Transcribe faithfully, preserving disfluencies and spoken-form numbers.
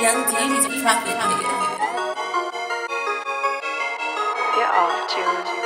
young D needs a profit, nigga. Get off, June.